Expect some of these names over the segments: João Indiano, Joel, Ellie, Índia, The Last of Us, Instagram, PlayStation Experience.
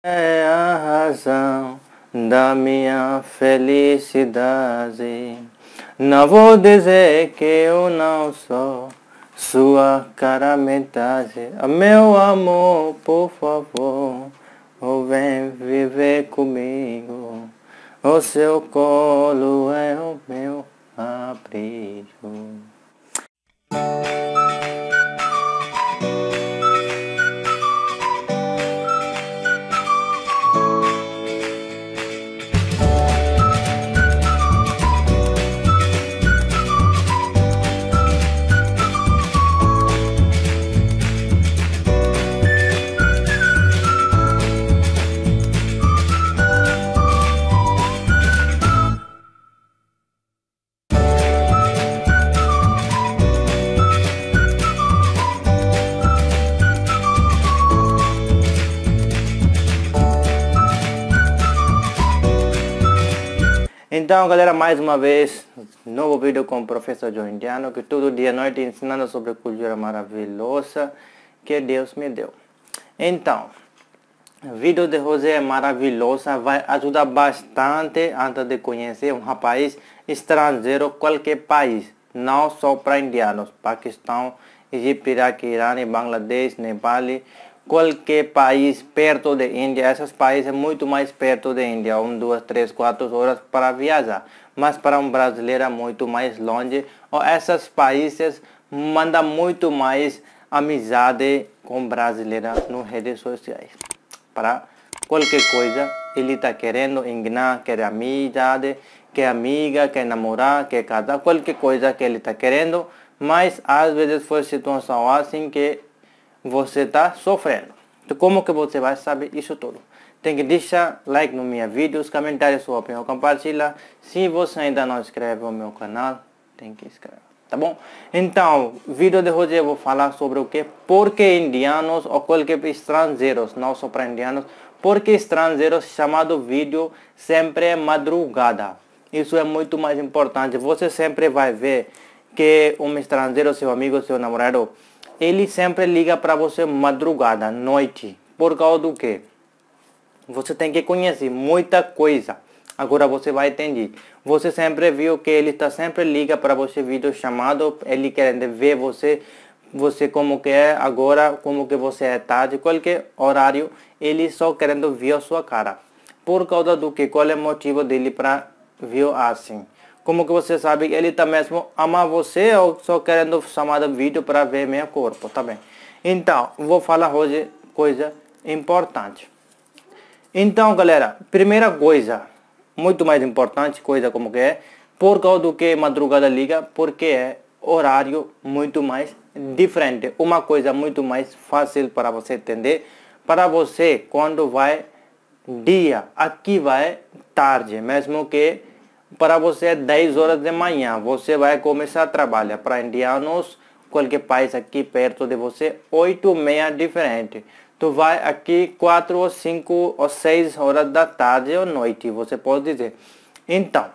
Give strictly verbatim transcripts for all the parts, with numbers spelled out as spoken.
É a razão da minha felicidade. Não vou dizer que eu não sou sua cara metade. Meu amor, por favor, oh, vem viver comigo. O seu colo é o meu abrigo. Então galera, mais uma vez, novo vídeo com o professor João Indiano, que todo dia e noite ensinando sobre cultura maravilhosa que Deus me deu. Então, o vídeo de hoje é maravilhoso, vai ajudar bastante antes de conhecer um rapaz estrangeiro, qualquer país, não só para indianos, Paquistão, Egito, Iraque, Irã, Bangladesh, Nepal, qualquer país perto da Índia. Esses países é muito mais perto da Índia, um, duas, três, quatro horas para viajar. Mas para um brasileiro é muito mais longe. Ou esses países mandam muito mais amizade com brasileira nas redes sociais. Para qualquer coisa, ele está querendo enganar, quer amizade, quer amiga, quer namorar, quer casar, qualquer coisa que ele está querendo. Mas às vezes foi situação assim que você está sofrendo. Então, como que você vai saber isso tudo? Tem que deixar like no meu vídeo, os comentários, sua opinião, compartilha. Se você ainda não inscreve no meu canal, tem que inscrever, tá bom? Então, vídeo de hoje eu vou falar sobre o que, por que indianos ou qualquer estrangeiros, não só para indianos, por que estrangeiros chamado vídeo sempre é madrugada. Isso é muito mais importante. Você sempre vai ver que um estrangeiro, seu amigo, seu namorado, ele sempre liga para você madrugada, noite. Por causa do que? Você tem que conhecer muita coisa. Agora você vai entender. Você sempre viu que ele está sempre liga para você vídeo chamado. Ele querendo ver você, você como que é agora, como que você é tarde, qualquer horário. Ele só querendo ver a sua cara. Por causa do que? Qual é o motivo dele para ver assim? Como que você sabe que ele está mesmo ama você ou só querendo chamar de vídeo para ver meu corpo, tá bem? Então, vou falar hoje coisa importante. Então, galera, primeira coisa, muito mais importante, coisa como que é, por causa do que madrugada liga, porque é horário muito mais diferente. Uma coisa muito mais fácil para você entender, para você quando vai dia, aqui vai tarde, mesmo que para você é dez horas da manhã, você vai começar a trabalhar. Para indianos, qualquer país aqui perto de você, oito e meia diferente. Tu vai aqui quatro ou cinco ou seis horas da tarde ou noite, você pode dizer. Então,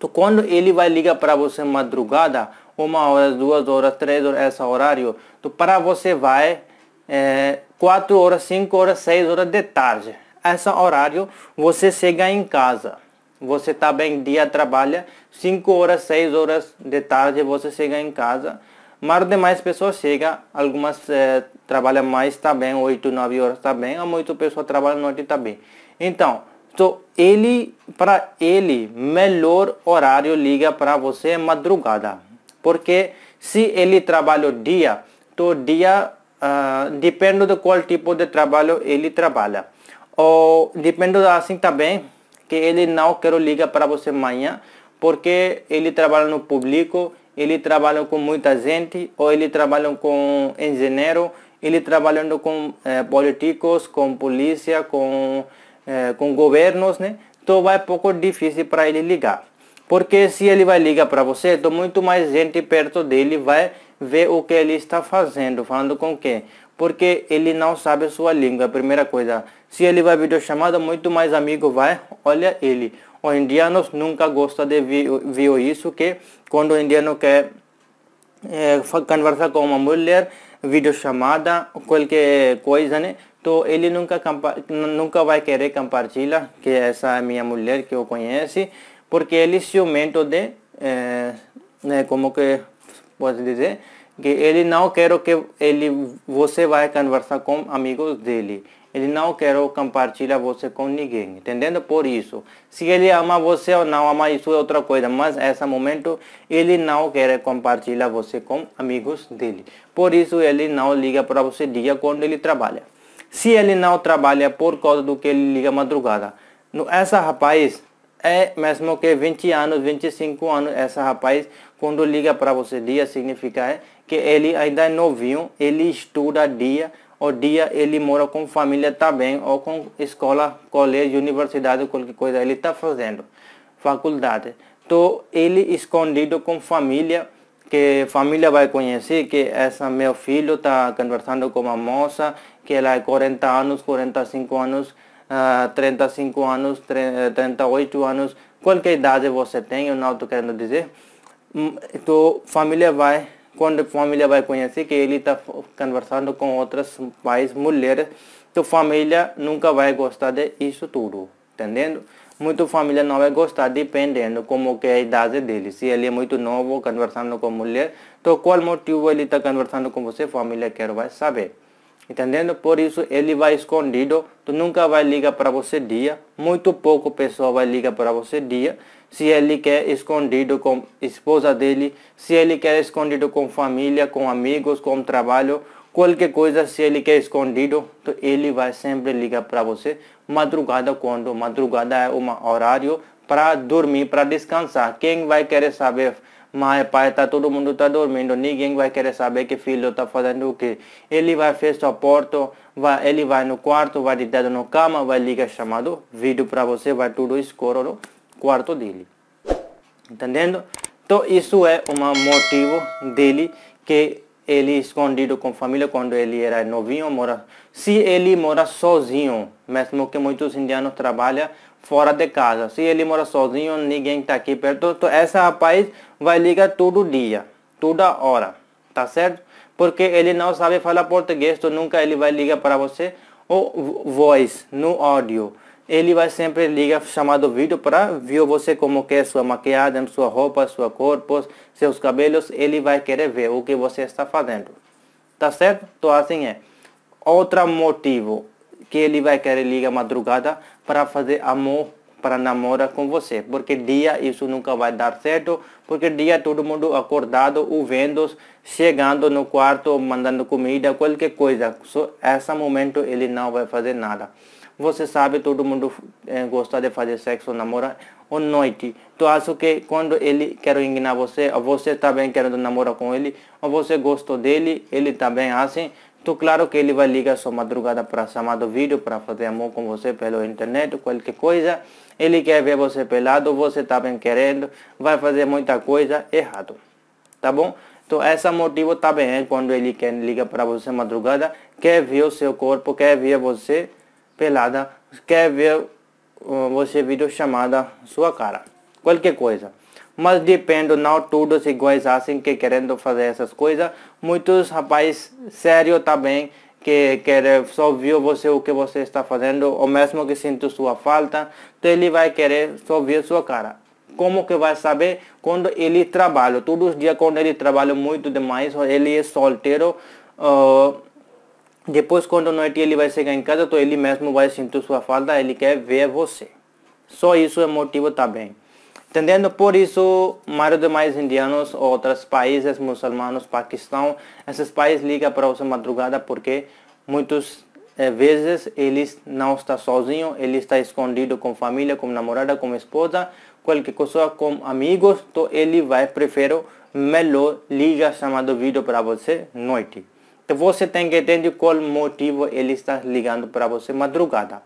tu, quando ele vai ligar para você madrugada, uma hora, duas horas, três horas, esse horário, tu, para você vai é, quatro horas, cinco horas, seis horas de tarde. Esse horário você chega em casa. Você está bem, dia trabalha, cinco horas, seis horas de tarde você chega em casa. Mas demais pessoas chegam, algumas eh, trabalham mais, está bem, oito, nove horas está bem, ou muitas pessoas trabalham noite está bem. Então, so, ele, para ele, melhor horário liga para você é madrugada. Porque se ele trabalha dia, então dia, uh, depende de qual tipo de trabalho ele trabalha. Ou depende assim também, que ele não quer ligar para você amanhã, porque ele trabalha no público, ele trabalha com muita gente, ou ele trabalha com engenheiro, ele trabalhando com eh, políticos, com polícia, com, eh, com governos, né? Então vai pouco difícil para ele ligar. Porque se ele vai ligar para você, então muito mais gente perto dele vai ver o que ele está fazendo, falando com quem. Porque ele não sabe a sua língua, primeira coisa. Se ele vai videochamada, muito mais amigo vai, olha ele. Os indianos nunca gostam de ver, ver isso, que quando o indiano quer é, conversar com uma mulher, videochamada, qualquer coisa, né? तो ele nunca nunca vai querer compartilhar que essa é a minha mulher que eu conheci, porque ele ciumento de é, né, como que posso dizer, que ele não quer que ele você vai conversar com amigos dele. Ele não quer compartilhar você com ninguém, entendendo? Por isso, se ele ama você ou não ama, isso é outra coisa, mas nesse momento ele não quer compartilhar você com amigos dele. Por isso ele não liga para você dia quando ele trabalha. Se ele não trabalha por causa do que ele liga madrugada. Essa rapaz é mesmo que vinte anos, vinte e cinco anos, essa rapaz quando liga para você dia significa que ele ainda é novinho, ele estuda dia, o dia ele mora com família também, ou com escola, colégio, universidade, qualquer coisa ele está fazendo, faculdade. Então ele escondido com família, que família vai conhecer que essa meu filho está conversando com uma moça, que ela é quarenta anos, quarenta e cinco anos, uh, trinta e cinco anos, trinta e oito anos, qualquer idade você tem, eu não estou querendo dizer. Então família vai, quando a família vai conhecer que ele está conversando com outras pais, mulheres, então família nunca vai gostar de isso tudo, entendendo? Muito família não vai gostar, dependendo como que é a idade dele. Se ele é muito novo, conversando com mulher, então qual motivo ele está conversando com você, família quer vai saber, entendendo? Por isso ele vai escondido, então nunca vai ligar para você dia, muito pouco pessoa vai ligar para você dia. Se ele quer escondido com esposa dele, se ele quer escondido com família, com amigos, com trabalho, qualquer coisa, se ele quer escondido, então ele vai sempre ligar para você madrugada, quando madrugada é um horário para dormir, para descansar. Quem vai querer saber? Mãe, pai, tá, todo mundo está dormindo, ninguém vai querer saber que filho está fazendo o que. Ele vai fechar a porta, vai, ele vai no quarto, vai deitado na cama, vai ligar chamado vídeo para você, vai tudo escuro no quarto dele, entendendo? Então isso é um motivo dele que ele escondido com família quando ele era novinho, mora. Se ele mora sozinho, mesmo que muitos indianos trabalham fora de casa, se ele mora sozinho, ninguém está aqui perto, então essa rapaz vai ligar todo dia, toda hora, tá certo? Porque ele não sabe falar português, então nunca ele vai ligar para você ou voice, no áudio. Ele vai sempre ligar chamado vídeo para ver você como que é sua maquiagem, sua roupa, sua corpo, seus cabelos. Ele vai querer ver o que você está fazendo. Tá certo? Então assim é. Outro motivo que ele vai querer ligar madrugada para fazer amor, para namorar com você. Porque dia isso nunca vai dar certo. Porque dia todo mundo acordado, ouvindo, chegando no quarto, mandando comida, qualquer coisa. Só nesse momento ele não vai fazer nada. Você sabe, todo mundo eh, gosta de fazer sexo, namorar à noite. Então acho que quando ele quer enganar você, ou você também querendo namorar com ele, ou você gostou dele, ele também assim. Então claro que ele vai ligar sua madrugada para chamar do vídeo, para fazer amor com você pela internet, qualquer coisa. Ele quer ver você pelado, você também querendo, vai fazer muita coisa errado, tá bom? Então esse motivo também é quando ele quer ligar para você madrugada, quer ver o seu corpo, quer ver você pelada, quer ver uh, você vídeo chamada sua cara, qualquer coisa. Mas depende, não todos iguais assim que querendo fazer essas coisas. Muitos rapazes sérios também que querem só ver você o que você está fazendo, ou mesmo que sinta sua falta, então ele vai querer só ver sua cara. Como que vai saber? Quando ele trabalha, todos os dias quando ele trabalha muito demais, ele é solteiro, uh, depois quando noite ele vai chegar em casa, então ele mesmo vai sentir sua falta, ele quer ver você. Só isso é motivo também. Entendendo? Por isso, mais ou mais indianos, outros países, muçulmanos, Paquistão, esses países ligam para você madrugada porque muitas eh, vezes ele não está sozinho, ele está escondido com família, com namorada, com esposa, qualquer coisa, com amigos, então ele vai preferir melhor ligar chamado vídeo para você noite. Então você tem que entender qual motivo ele está ligando para você madrugada.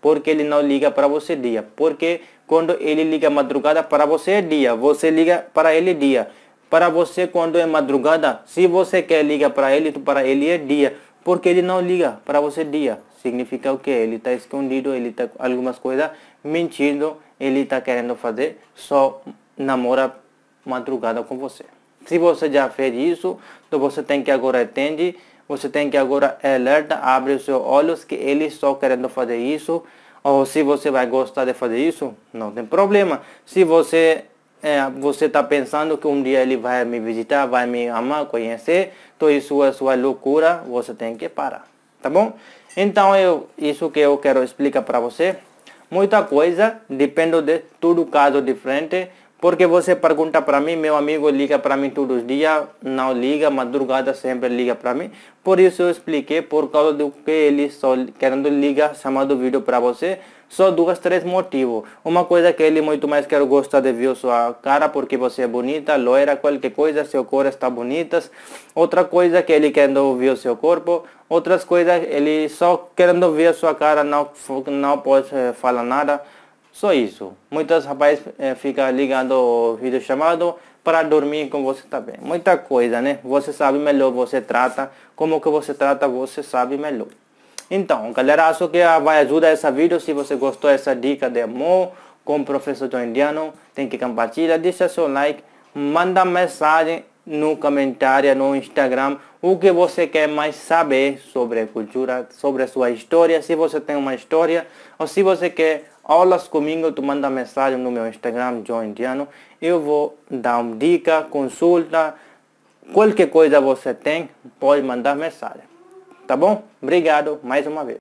Porque ele não liga para você dia. Porque quando ele liga madrugada para você é dia. Você liga para ele dia. Para você quando é madrugada. Se você quer ligar para ele, para ele é dia. Porque ele não liga para você dia. Significa o que? Ele está escondido. Ele está algumas coisas mentindo. Ele está querendo fazer só namorar madrugada com você. Se você já fez isso, então você tem que agora entender Você tem que agora alerta, abre os seus olhos que eles estão querendo fazer isso. Ou se você vai gostar de fazer isso, não tem problema. Se você é, você está pensando que um dia ele vai me visitar, vai me amar, conhecer, então isso é sua loucura, você tem que parar, tá bom? Então eu isso que eu quero explicar para você. Muita coisa depende de tudo, caso diferente. Porque você pergunta para mim, meu amigo liga para mim todos os dias, não liga, madrugada sempre liga para mim. Por isso eu expliquei, por causa do que ele só querendo ligar, chamando vídeo para você, só duas, três motivos. Uma coisa que ele muito mais quer gostar de ver sua cara, porque você é bonita, loira, qualquer coisa, seu corpo está bonito. Outra coisa que ele querendo ver seu corpo. Outras coisas, ele só querendo ver sua cara, não, não pode falar nada. Só isso. Muitos rapazes eh, ficam ligando o vídeo chamado para dormir com você também. Muita coisa, né? Você sabe melhor, você trata. Como que você trata, você sabe melhor. Então, galera, acho que vai ajudar esse vídeo. Se você gostou dessa dica de amor com o professor João Indiano, tem que compartilhar, deixa seu like, manda mensagem no comentário, no Instagram, o que você quer mais saber sobre a cultura, sobre a sua história. Se você tem uma história ou se você quer aulas comigo, tu manda mensagem no meu Instagram, João Indiano. Eu vou dar uma dica, consulta, qualquer coisa você tem, pode mandar mensagem. Tá bom? Obrigado mais uma vez.